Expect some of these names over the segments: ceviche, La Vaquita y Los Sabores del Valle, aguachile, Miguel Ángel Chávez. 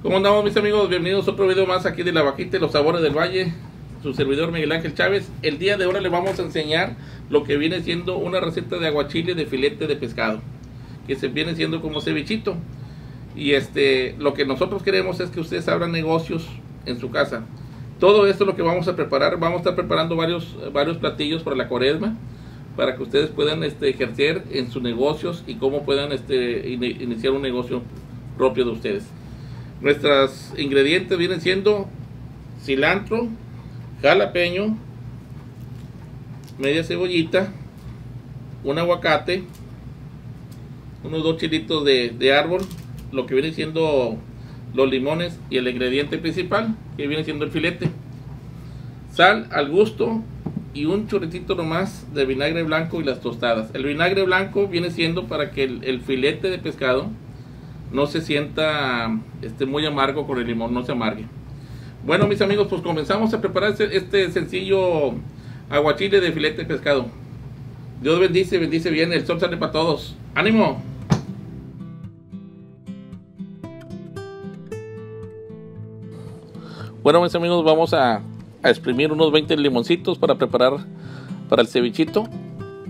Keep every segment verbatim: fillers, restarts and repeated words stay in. ¿Cómo andamos, mis amigos? Bienvenidos a otro video más aquí de La Vaquita y los Sabores del Valle. Su servidor Miguel Ángel Chávez. El día de ahora le vamos a enseñar lo que viene siendo una receta de aguachile de filete de pescado, que se viene siendo como cevichito. Y este, lo que nosotros queremos es que ustedes abran negocios en su casa. Todo esto es lo que vamos a preparar. Vamos a estar preparando varios, varios platillos para la cuaresma, para que ustedes puedan este, ejercer en sus negocios y cómo puedan este, in iniciar un negocio propio de ustedes. Nuestros ingredientes vienen siendo cilantro, jalapeño, media cebollita, un aguacate, unos dos chilitos de, de árbol, lo que viene siendo los limones y el ingrediente principal, que viene siendo el filete, sal al gusto, y un chorritito nomás de vinagre blanco y las tostadas. El vinagre blanco viene siendo para que el, el filete de pescado no se sienta este, muy amargo con el limón, no se amargue. Bueno, mis amigos, pues comenzamos a preparar este, este sencillo aguachile de filete de pescado. Dios bendice, bendice bien, el sol sale para todos. ¡Ánimo! Bueno, mis amigos, vamos a a exprimir unos veinte limoncitos para preparar para el cevichito.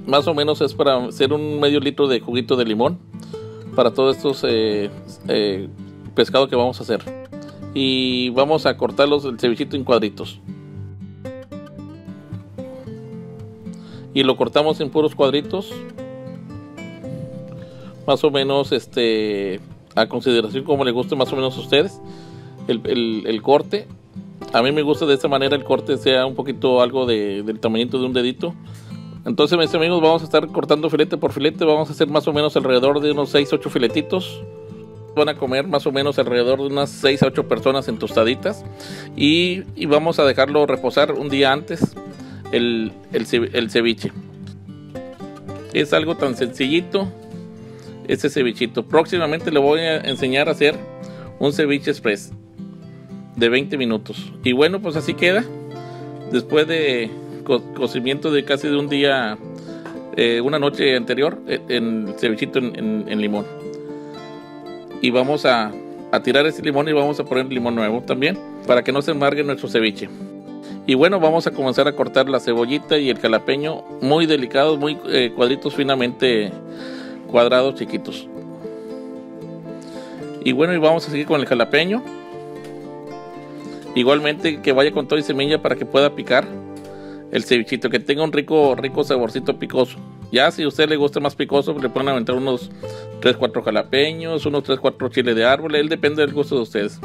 Más o menos es para hacer un medio litro de juguito de limón para todos estos eh, eh, pescados que vamos a hacer, y vamos a cortarlos el cevichito en cuadritos y lo cortamos en puros cuadritos, más o menos este a consideración como le guste más o menos a ustedes el, el, el corte. A mí me gusta de esta manera, el corte sea un poquito algo de, del tamañito de un dedito. Entonces, mis amigos, vamos a estar cortando filete por filete. Vamos a hacer más o menos alrededor de unos seis a ocho filetitos. Van a comer más o menos alrededor de unas seis a ocho personas en tostaditas. Y, y vamos a dejarlo reposar un día antes el, el, el ceviche. Es algo tan sencillito este cevichito. Próximamente le voy a enseñar a hacer un ceviche express de veinte minutos. Y bueno, pues así queda después de co cocimiento de casi de un día, eh, una noche anterior, eh, en cevichito en, en, en limón. Y vamos a, a tirar ese limón y vamos a poner limón nuevo también para que no se amargue nuestro ceviche. Y bueno, vamos a comenzar a cortar la cebollita y el jalapeño muy delicados, muy eh, cuadritos, finamente cuadrados chiquitos. Y bueno, y vamos a seguir con el jalapeño. Igualmente, que vaya con todo y semilla para que pueda picar el cevichito, que tenga un rico rico saborcito picoso. Ya si a usted le gusta más picoso, le pueden aventar unos tres cuatro jalapeños, unos tres cuatro chiles de árbol. Él depende del gusto de ustedes.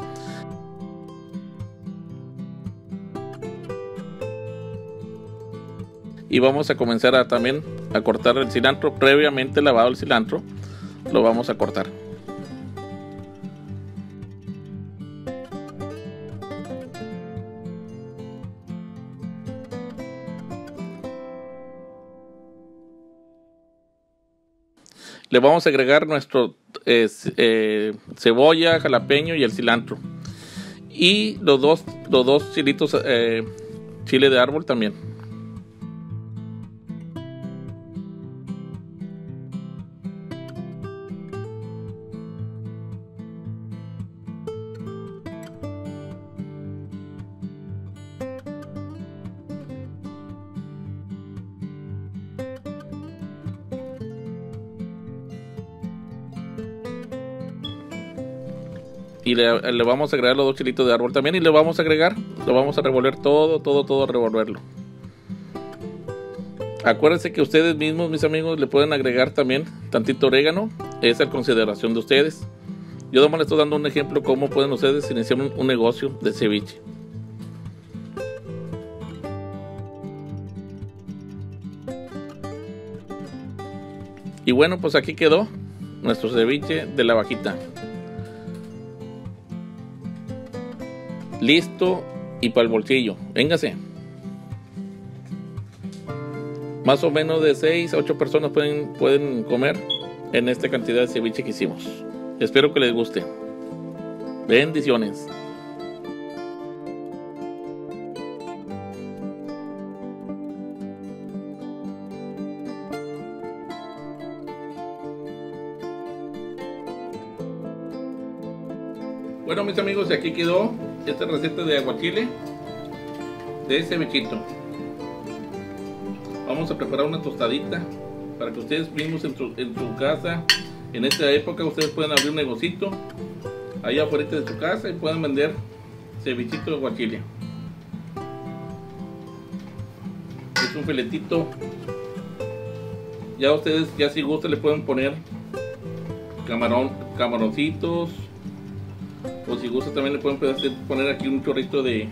Y vamos a comenzar a, también a cortar el cilantro. Previamente lavado el cilantro, lo vamos a cortar. Le vamos a agregar nuestro eh, eh, cebolla, jalapeño y el cilantro. Y los dos, los dos chilitos, eh, chile de árbol también. Y le, le vamos a agregar los dos chilitos de árbol también. Y le vamos a agregar, lo vamos a revolver todo, todo, todo, revolverlo. Acuérdense que ustedes mismos, mis amigos, le pueden agregar también tantito orégano. Esa es consideración de ustedes. Yo nomás les estoy dando un ejemplo cómo pueden ustedes iniciar un, un negocio de ceviche. Y bueno, pues aquí quedó nuestro ceviche de la vaquita. Listo y para el bolsillo. Véngase. Más o menos de seis a ocho personas pueden, pueden comer en esta cantidad de ceviche que hicimos. Espero que les guste. Bendiciones. Bueno, mis amigos, aquí quedó esta receta de aguachile de cevichito. Vamos a preparar una tostadita para que ustedes mismos en su, en su casa, en esta época, ustedes pueden abrir un negocito allá afuera de su casa y pueden vender cevichito de aguachile. Es un filetito. Ya ustedes, ya si gustan, le pueden poner camarón, camaroncitos, o si gustan también le pueden poner aquí un chorrito de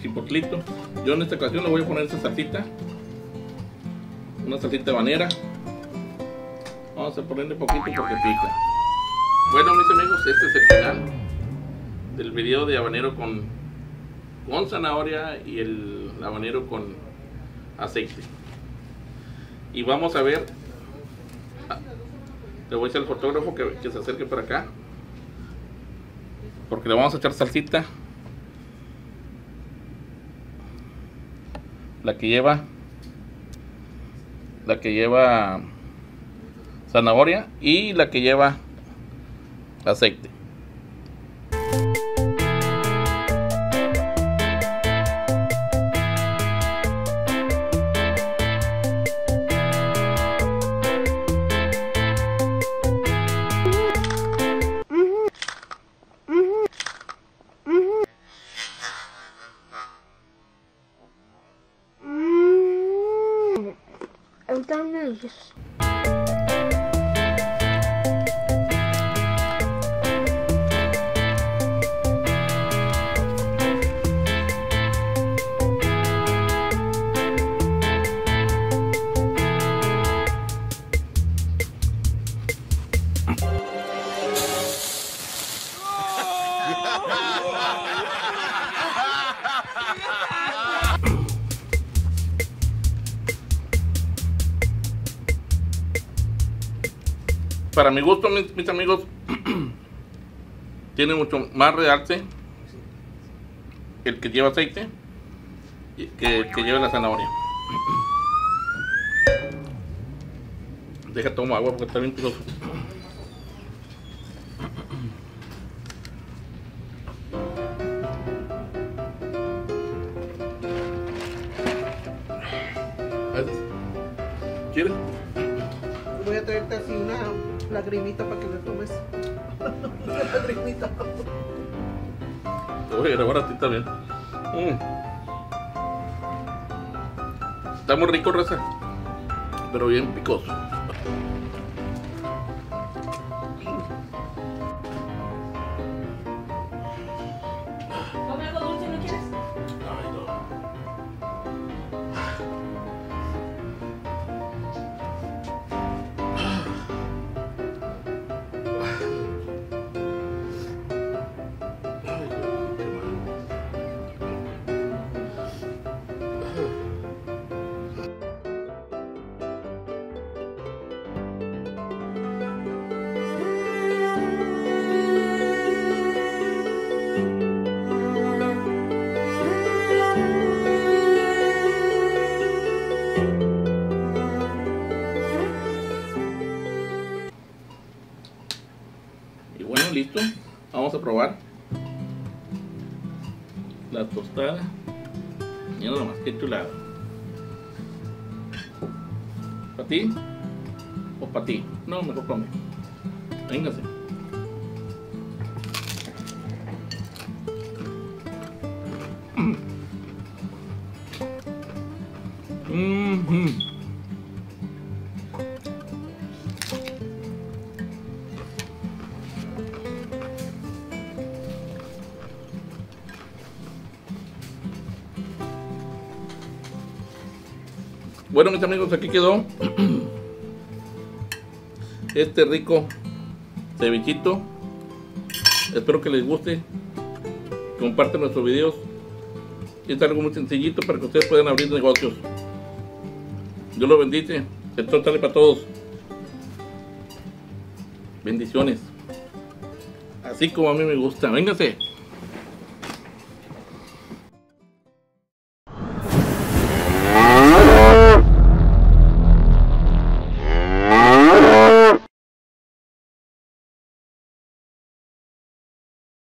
chipotlito. Yo en esta ocasión le voy a poner esta salsita, una salsita habanera. Vamos a ponerle poquito porque pica. Bueno, mis amigos, este es el final del video de habanero con, con zanahoria y el habanero con aceite. Y vamos a ver, le voy a decir al fotógrafo que, que se acerque para acá, porque le vamos a echar salsita, la que lleva la que lleva zanahoria y la que lleva aceite. Para mi gusto, mis, mis amigos, tiene mucho más realce el que lleva aceite y que el que lleva la zanahoria. Deja, tomo agua porque está bien picoso. ¿Quieres? Voy a traerte así una lagrimita para que le tomes. La lagrimita. Te voy a grabar a ti también. Mm. Está muy rico, raza, pero bien picoso. ¿Come algo dulce, no quieres? Ay, no. Listo, vamos a probar la tostada. Mira nomás qué chulada. ¿Para ti o para ti? No, mejor para mí. Véngase. Mm-hmm. Bueno, mis amigos, aquí quedó este rico cevichito. Espero que les guste. Comparten nuestros videos. Es algo muy sencillito para que ustedes puedan abrir negocios. Dios los bendice. El sol sale para todos. Bendiciones. Así como a mí me gusta. Véngase.